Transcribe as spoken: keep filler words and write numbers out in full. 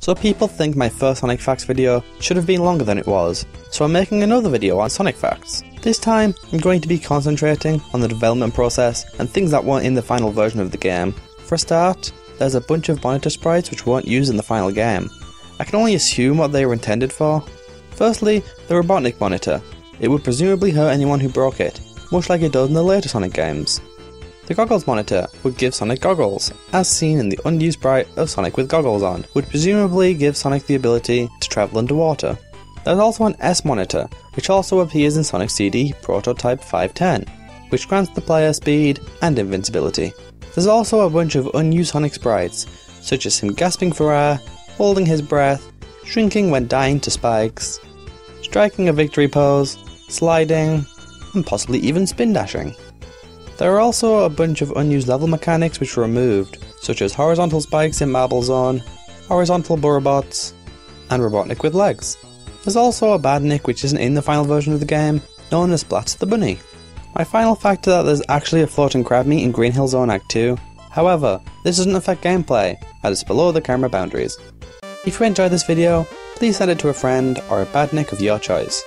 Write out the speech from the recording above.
So people think my first Sonic Facts video should have been longer than it was, so I'm making another video on Sonic Facts. This time, I'm going to be concentrating on the development process and things that weren't in the final version of the game. For a start, there's a bunch of monitor sprites which weren't used in the final game. I can only assume what they were intended for. Firstly, the Robotnik monitor. It would presumably hurt anyone who broke it, much like it does in the later Sonic games. The goggles monitor would give Sonic goggles, as seen in the unused sprite of Sonic with goggles on, would presumably give Sonic the ability to travel underwater. There's also an S monitor, which also appears in Sonic C D Prototype five ten, which grants the player speed and invincibility. There's also a bunch of unused Sonic sprites, such as him gasping for air, holding his breath, shrinking when dying to spikes, striking a victory pose, sliding, and possibly even spin dashing. There are also a bunch of unused level mechanics which were removed, such as horizontal spikes in Marble Zone, horizontal Burrobots, and Robotnik with legs. There's also a Badnik which isn't in the final version of the game, known as Splats the Bunny. My final fact is that there's actually a floating crab meat in Green Hill Zone Act two, however, this doesn't affect gameplay, as it's below the camera boundaries. If you enjoyed this video, please send it to a friend or a Badnik of your choice.